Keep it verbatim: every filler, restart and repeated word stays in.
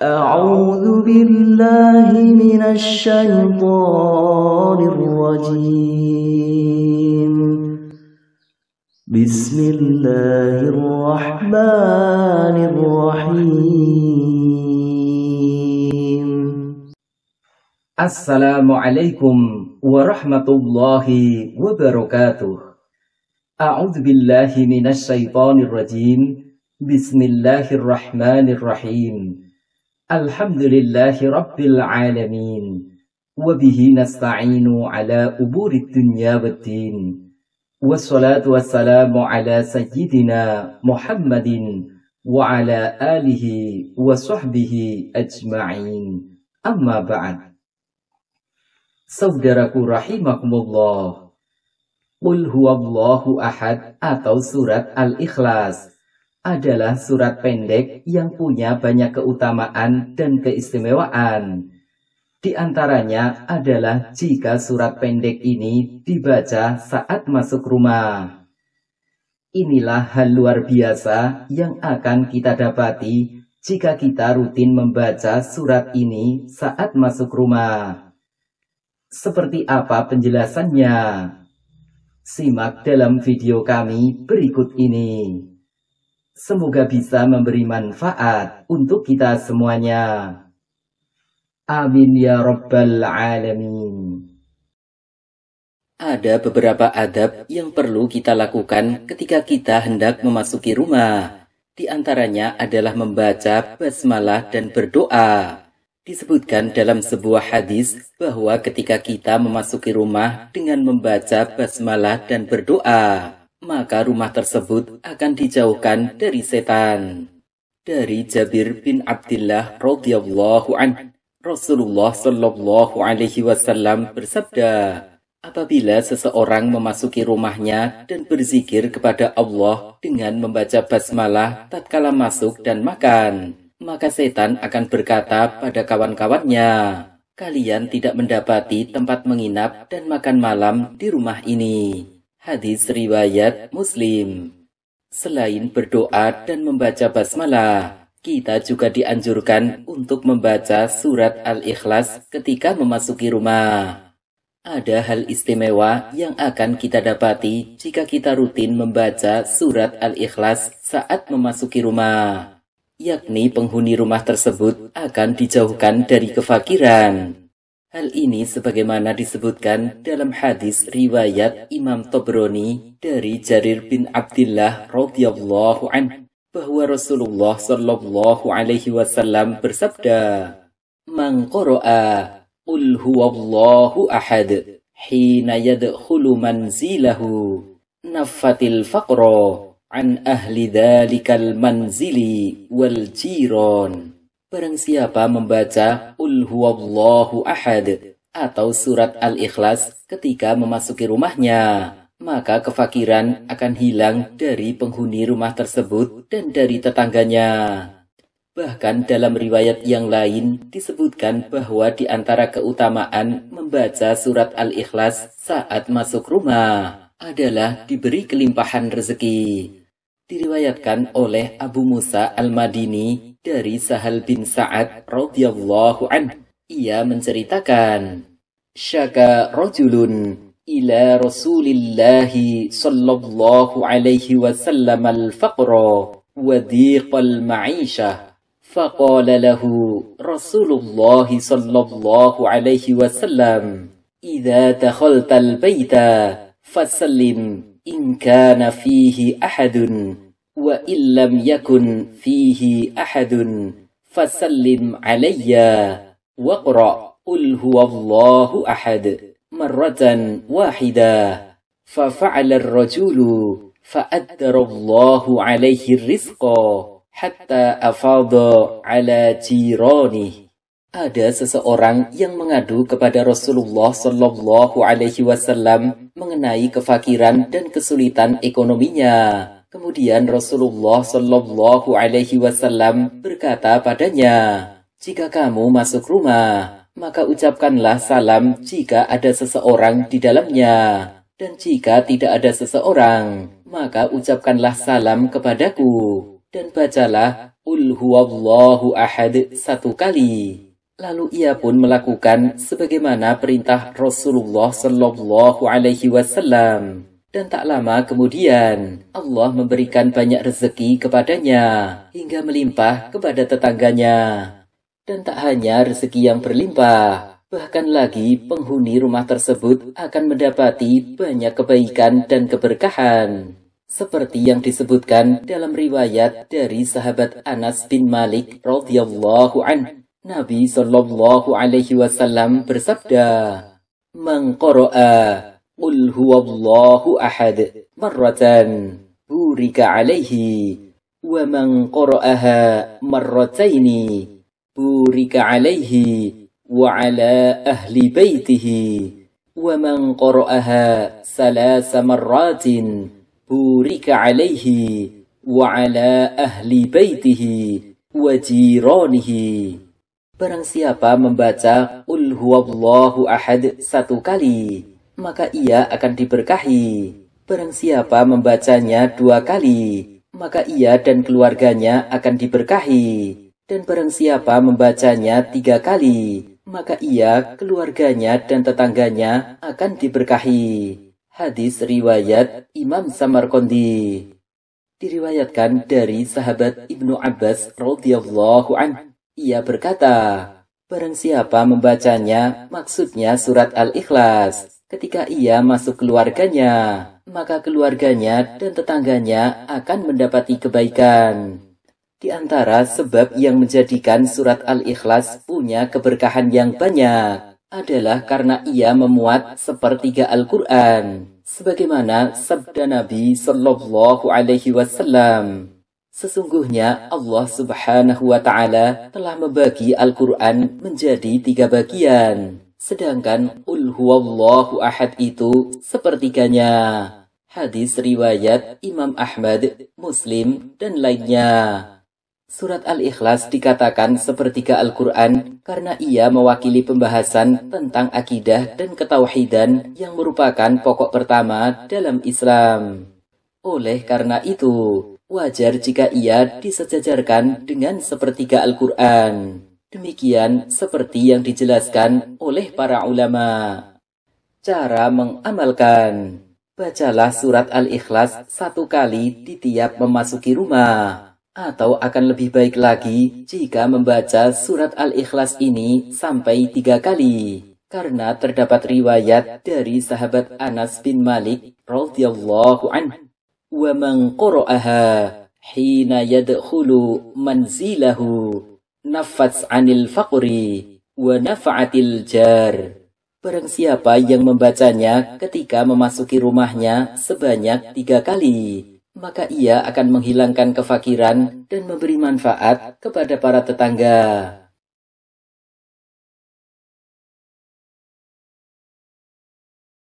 أعوذ بالله من الشيطان الرجيم بسم الله الرحمن الرحيم السلام عليكم ورحمة الله وبركاته أعوذ بالله من الشيطان الرجيم بسم الله الرحمن الرحيم Alhamdulillahi Rabbil Alamin Wabihi nasta'inu ala umuri dunya waddin Wassalatu wassalamu ala sayyidina Muhammadin Wa ala alihi wa sahbihi ajma'in Amma ba'd. Saudaraku rahimakumullah, Qul huwallahu ahad atau surat Al-Ikhlas adalah surat pendek yang punya banyak keutamaan dan keistimewaan. Di antaranya adalah jika surat pendek ini dibaca saat masuk rumah. Inilah hal luar biasa yang akan kita dapati jika kita rutin membaca surat ini saat masuk rumah. Seperti apa penjelasannya? Simak dalam video kami berikut ini. Semoga bisa memberi manfaat untuk kita semuanya. Amin ya Rabbal Alamin. Ada beberapa adab yang perlu kita lakukan ketika kita hendak memasuki rumah. Di antaranya adalah membaca basmalah dan berdoa. Disebutkan dalam sebuah hadis bahwa ketika kita memasuki rumah dengan membaca basmalah dan berdoa, maka rumah tersebut akan dijauhkan dari setan. Dari Jabir bin Abdullah radhiyallahu anhu, Rasulullah shallallahu alaihi wasallam bersabda, apabila seseorang memasuki rumahnya dan berzikir kepada Allah dengan membaca basmalah tatkala masuk dan makan, maka setan akan berkata pada kawan-kawannya, kalian tidak mendapati tempat menginap dan makan malam di rumah ini. Hadis riwayat Muslim. Selain berdoa dan membaca basmalah, kita juga dianjurkan untuk membaca surat Al-Ikhlas ketika memasuki rumah. Ada hal istimewa yang akan kita dapati jika kita rutin membaca surat Al-Ikhlas saat memasuki rumah, yakni penghuni rumah tersebut akan dijauhkan dari kefakiran. Hal ini sebagaimana disebutkan dalam hadis riwayat Imam Tabrani dari Jarir bin Abdullah radhiyallahu anhu bahwa Rasulullah shallallahu alaihi wasallam bersabda, "Man qara'a qul huwallahu ahad hina yadkhulu manzilahu nafatil faqra an ahli dzalikal manzili wal jiran." Barang siapa membaca Qul huwallahu ahad atau surat Al-Ikhlas ketika memasuki rumahnya, maka kefakiran akan hilang dari penghuni rumah tersebut dan dari tetangganya. Bahkan dalam riwayat yang lain disebutkan bahwa di antara keutamaan membaca surat Al-Ikhlas saat masuk rumah adalah diberi kelimpahan rezeki. Diriwayatkan oleh Abu Musa Al-Madini dari Sahal bin Sa'ad radhiyallahu anhu. Ia menceritakan, syaka rajulun ila Rasulillahi sallallahu alaihi wasallam al-faqra wa dhiqal ma'isyah. Faqala lahu Rasulullah sallallahu alaihi wasallam, idza dakhalta al-baita fasallim in kana fihi ahadun wa in lam yakun fihi ahadun fasallim alayya wa qra qul huwallahu ahad marratan wahida fa fa'ala ar-rajulu fa addara Allahu alayhi rizqa hatta afadha ala jiranihi. Ada seseorang yang mengadu kepada Rasulullah shallallahu alaihi wasallam mengenai kefakiran dan kesulitan ekonominya. Kemudian Rasulullah shallallahu alaihi wasallam berkata padanya, jika kamu masuk rumah, maka ucapkanlah salam jika ada seseorang di dalamnya, dan jika tidak ada seseorang, maka ucapkanlah salam kepadaku, dan bacalah Qul huwallahu ahad satu kali. Lalu ia pun melakukan sebagaimana perintah Rasulullah Shallallahu Alaihi Wasallam. Dan tak lama kemudian, Allah memberikan banyak rezeki kepadanya hingga melimpah kepada tetangganya. Dan tak hanya rezeki yang berlimpah, bahkan lagi penghuni rumah tersebut akan mendapati banyak kebaikan dan keberkahan. Seperti yang disebutkan dalam riwayat dari sahabat Anas bin Malik radhiyallahu anhu. Nabi Shallallahu Alaihi Wasallam bersabda, "Man qara'a qul huwallahu ahad marratan burika alaihi, wa man qara'aha marrataini burika alaihi wa ala ahli baitihi, wa man qara'aha salasa marratin burika alaihi wa ala ahli baitihi wa jiranihi." Barang siapa membaca Qul huwallahu ahad satu kali, maka ia akan diberkahi. Barang siapa membacanya dua kali, maka ia dan keluarganya akan diberkahi. Dan barang siapa membacanya tiga kali, maka ia, keluarganya, dan tetangganya akan diberkahi. Hadis riwayat Imam Samarqandi. Diriwayatkan dari sahabat Ibnu Abbas radhiyallahu anhu. Ia berkata, barang siapa membacanya, maksudnya surat Al-Ikhlas, ketika ia masuk keluarganya, maka keluarganya dan tetangganya akan mendapati kebaikan. Di antara sebab yang menjadikan surat Al-Ikhlas punya keberkahan yang banyak adalah karena ia memuat sepertiga Al-Quran, sebagaimana sabda Nabi Shallallahu Alaihi Wasallam. Sesungguhnya Allah Subhanahu wa Ta'ala telah membagi Al-Quran menjadi tiga bagian, sedangkan Qul huwallahu ahad itu sepertiganya. Hadis riwayat Imam Ahmad, Muslim, dan lainnya. Surat Al-Ikhlas dikatakan sepertiga Al-Quran karena ia mewakili pembahasan tentang akidah dan ketauhidan yang merupakan pokok pertama dalam Islam. Oleh karena itu, wajar jika ia disejajarkan dengan sepertiga Al-Quran. Demikian seperti yang dijelaskan oleh para ulama. Cara mengamalkan. Bacalah surat Al-Ikhlas satu kali di tiap memasuki rumah. Atau akan lebih baik lagi jika membaca surat Al-Ikhlas ini sampai tiga kali. Karena terdapat riwayat dari sahabat Anas bin Malik radhiyallahu anhu. Wa man qara'aha hina yadkhulu manzilahu nafats 'anil faqri wa nafa'atil jar. Barang siapa yang membacanya ketika memasuki rumahnya sebanyak tiga kali, maka ia akan menghilangkan kefakiran dan memberi manfaat kepada para tetangga.